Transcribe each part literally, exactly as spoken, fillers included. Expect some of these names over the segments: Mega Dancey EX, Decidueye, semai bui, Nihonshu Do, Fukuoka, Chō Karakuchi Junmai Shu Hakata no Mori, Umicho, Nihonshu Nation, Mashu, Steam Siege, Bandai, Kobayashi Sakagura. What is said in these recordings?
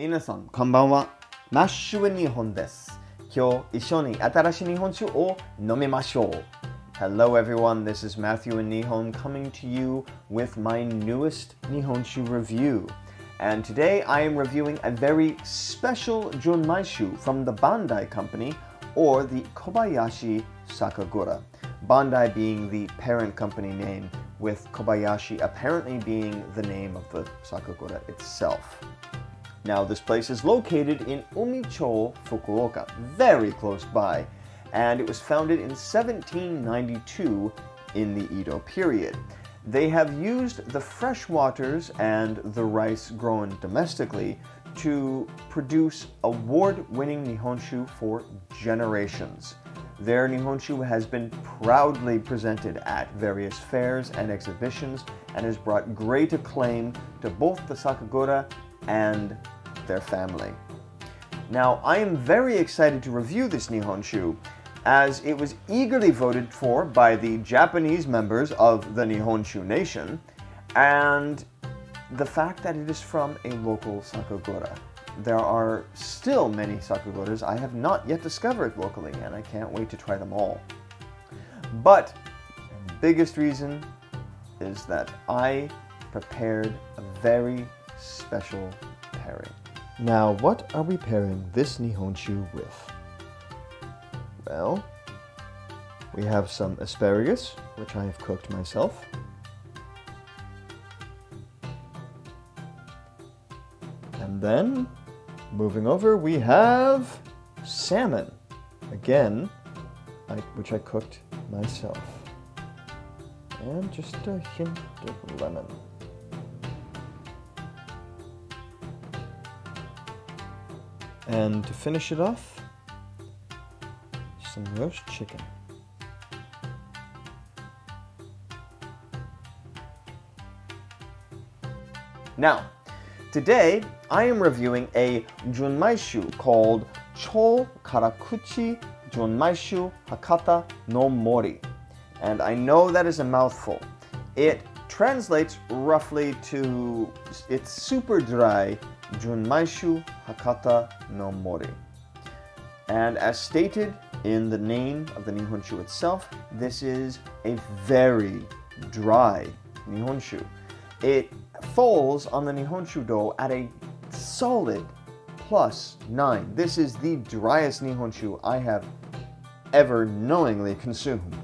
Minasan, konbanwa. Mashu in Nihon desu. Kyou issho ni atarashii nihonshu o nomimashou. Hello everyone, this is Matthew in Nihon coming to you with my newest Nihonshu review. And today I am reviewing a very special Junmaishu from the Bandai company, or the Kobayashi Sakagura. Bandai being the parent company name, with Kobayashi apparently being the name of the Sakagura itself. Now, this place is located in Umicho, Fukuoka, very close by, and it was founded in seventeen ninety-two in the Edo period. They have used the fresh waters and the rice grown domestically to produce award-winning Nihonshu for generations. Their Nihonshu has been proudly presented at various fairs and exhibitions and has brought great acclaim to both the Sakagura and their family. Now, I am very excited to review this Nihonshu, as it was eagerly voted for by the Japanese members of the Nihonshu Nation, and the fact that it is from a local Sakagura. There are still many Sakaguras I have not yet discovered locally, and I can't wait to try them all. But the biggest reason is that I prepared a very special pairing. Now, what are we pairing this Nihonshu with? Well, we have some asparagus, which I have cooked myself. And then, moving over, we have salmon, again, I, which I cooked myself. And just a hint of lemon. And to finish it off, some roast chicken. Now, today, I am reviewing a Junmaishu called Chō Karakuchi Junmai Shu Hakata no Mori. And I know that is a mouthful. It translates roughly to its super dry Junmaishu Hakata no Mori. And as stated in the name of the Nihonshu itself, this is a very dry Nihonshu. It falls on the Nihonshu Do at a solid plus nine. This is the driest Nihonshu I have ever knowingly consumed.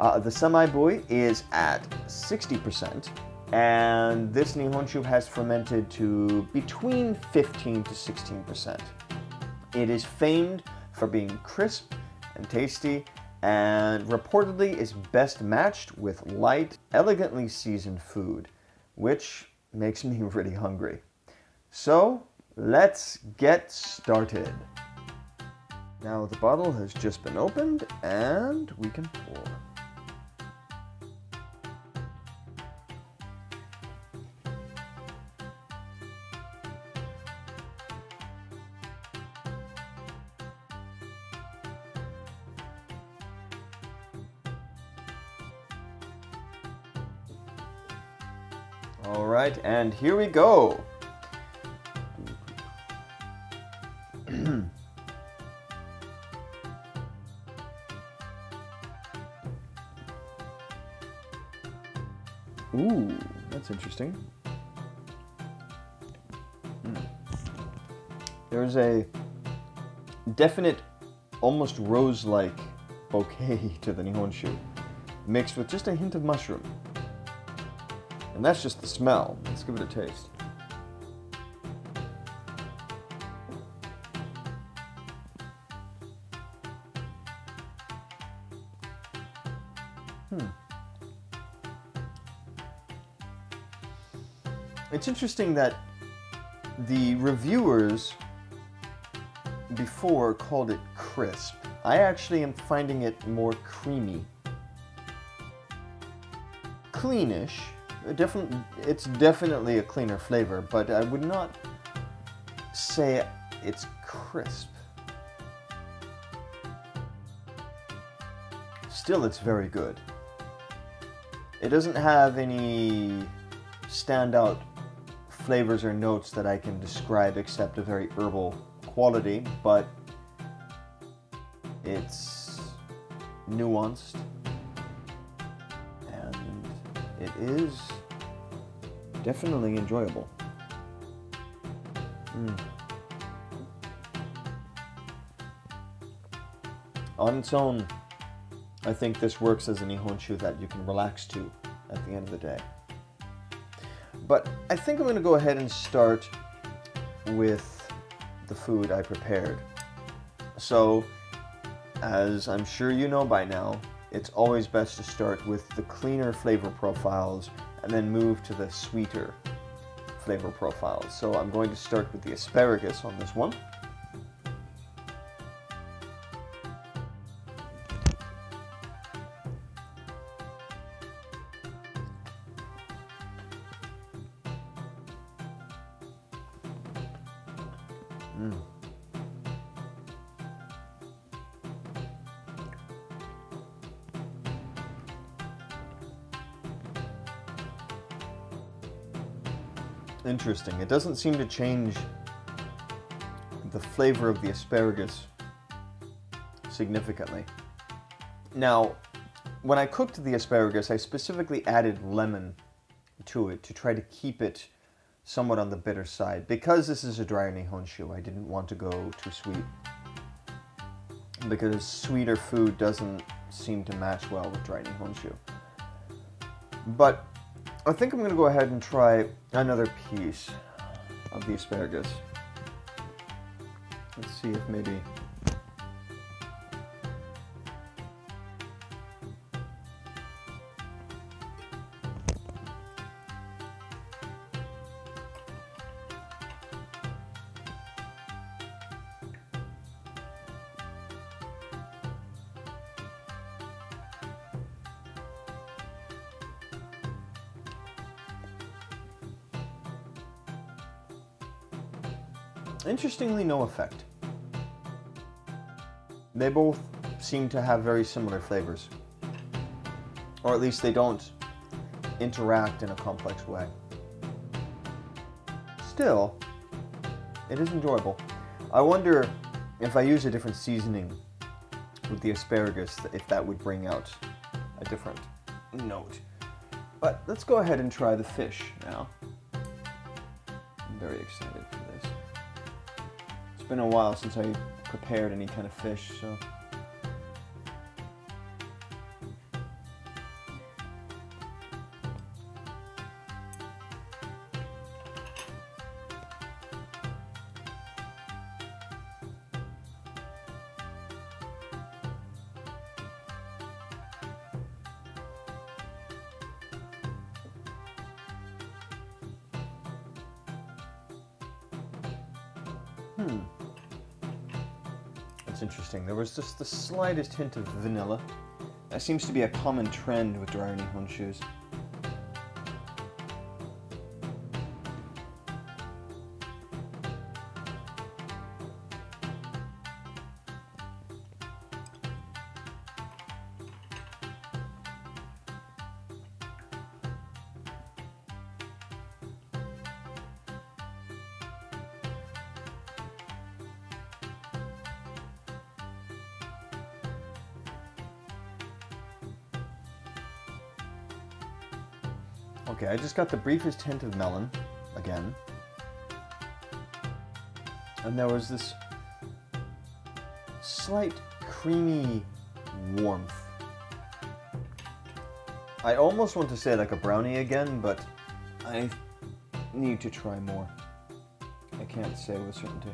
Uh, the semai bui is at sixty percent, and this Nihonshu has fermented to between fifteen to sixteen percent. It is famed for being crisp and tasty, and reportedly is best matched with light, elegantly seasoned food, which makes me really hungry. So, let's get started. Now the bottle has just been opened and we can pour. All right, and here we go. Ooh, that's interesting. Mm. There's a definite, almost rose-like bouquet to the Nihonshu, mixed with just a hint of mushroom. And that's just the smell. Let's give it a taste. Hmm. It's interesting that the reviewers before called it crisp. I actually am finding it more creamy. Cleanish. It's definitely a cleaner flavor, but I would not say it's crisp. Still, it's very good. It doesn't have any standout flavors or notes that I can describe except a very herbal quality, but it's nuanced and it is definitely enjoyable. Mm. On its own, I think this works as a Nihonshu that you can relax to at the end of the day. But I think I'm going to go ahead and start with the food I prepared. So, as I'm sure you know by now, it's always best to start with the cleaner flavor profiles and then move to the sweeter flavor profiles. So I'm going to start with the asparagus on this one. Mm. Interesting. It doesn't seem to change the flavor of the asparagus significantly. Now, when I cooked the asparagus, I specifically added lemon to it to try to keep it somewhat on the bitter side. Because this is a drier Nihonshu, I didn't want to go too sweet, because sweeter food doesn't seem to match well with dry Nihonshu. But I think I'm going to go ahead and try another piece of the asparagus. Let's see if maybe... Interestingly, no effect. They both seem to have very similar flavors. Or at least they don't interact in a complex way. Still, it is enjoyable. I wonder if I use a different seasoning with the asparagus, if that would bring out a different note. But let's go ahead and try the fish now. I'm very excited for this. It's been a while since I prepared any kind of fish, so. Hmm. That's interesting. There was just the slightest hint of vanilla. That seems to be a common trend with drier Nihonshus. Okay, I just got the briefest hint of melon, again. And there was this slight creamy warmth. I almost want to say like a brownie again, but I need to try more. I can't say with certainty.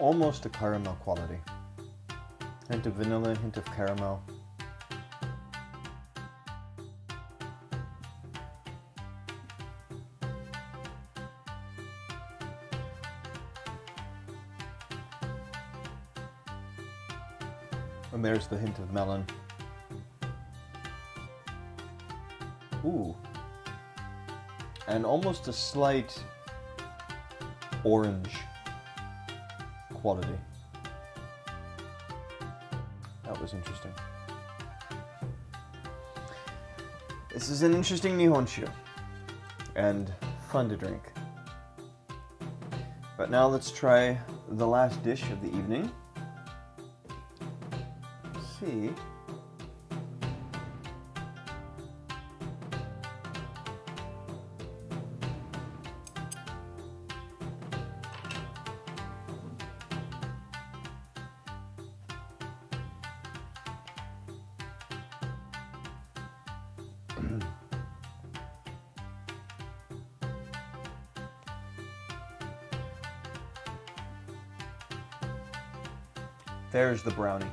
Almost a caramel quality. Hint of vanilla, hint of caramel. And there's the hint of melon. Ooh. And almost a slight orange quality. That was interesting. This is an interesting Nihonshu. And fun to drink. But now let's try the last dish of the evening. Let's see. There's the brownie.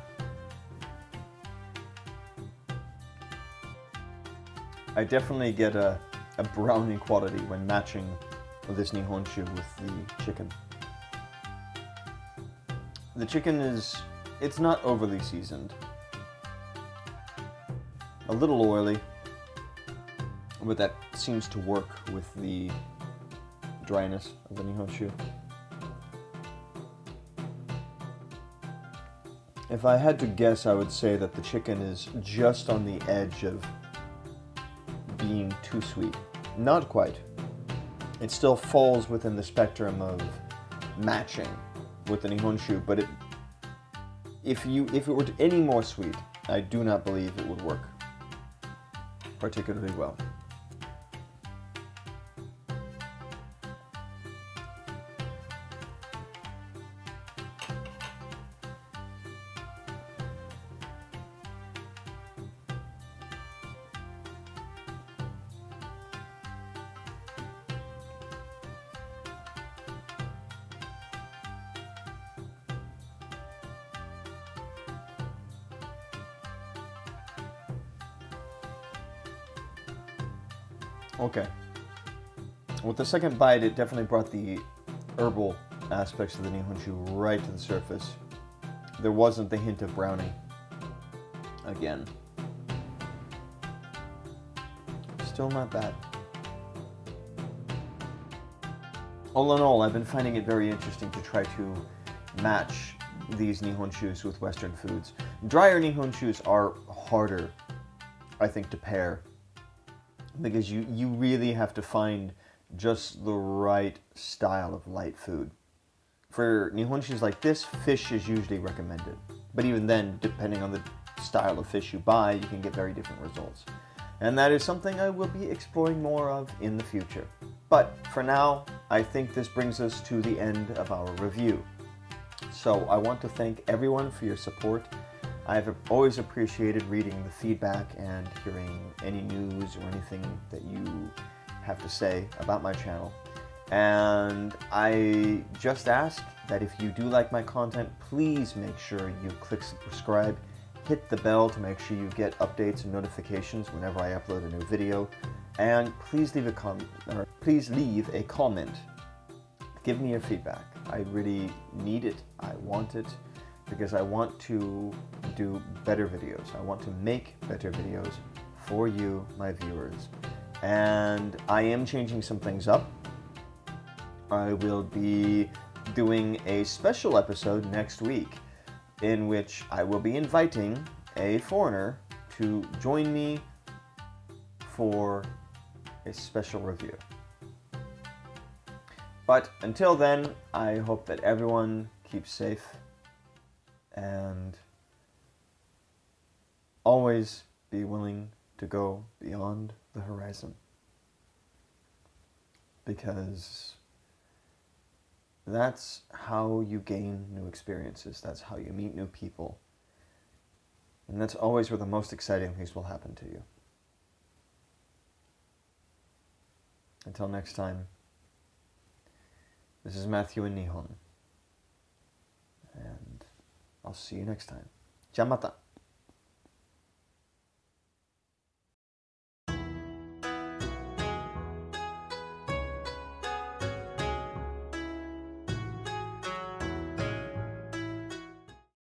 I definitely get a, a brownie quality when matching this Nihonshu with the chicken. The chicken is, it's not overly seasoned. A little oily, but that seems to work with the dryness of the Nihonshu. If I had to guess, I would say that the chicken is just on the edge of being too sweet. Not quite. It still falls within the spectrum of matching with the Nihonshu, but it, if you if it were any more sweet, I do not believe it would work particularly well. Okay. With the second bite, it definitely brought the herbal aspects of the Nihonshu right to the surface. There wasn't the hint of brownie again. Still not bad. All in all, I've been finding it very interesting to try to match these Nihonshus with Western foods. Drier Nihonshus are harder, I think, to pair, because you, you really have to find just the right style of light food. For Nihonshus like this, fish is usually recommended. But even then, depending on the style of fish you buy, you can get very different results. And that is something I will be exploring more of in the future. But for now, I think this brings us to the end of our review. So I want to thank everyone for your support. I've always appreciated reading the feedback and hearing any news or anything that you have to say about my channel. And I just ask that if you do like my content, please make sure you click subscribe, hit the bell to make sure you get updates and notifications whenever I upload a new video, and please leave a com- or please leave a comment. Give me your feedback. I really need it. I want it, because I want to do better videos. I want to make better videos for you, my viewers. And I am changing some things up. I will be doing a special episode next week in which I will be inviting a foreigner to join me for a special review. But until then, I hope that everyone keeps safe and always be willing to go beyond the horizon, because that's how you gain new experiences, that's how you meet new people, and that's always where the most exciting things will happen to you. Until next time, this is Matthew in Nihon, and I'll see you next time. Jamata.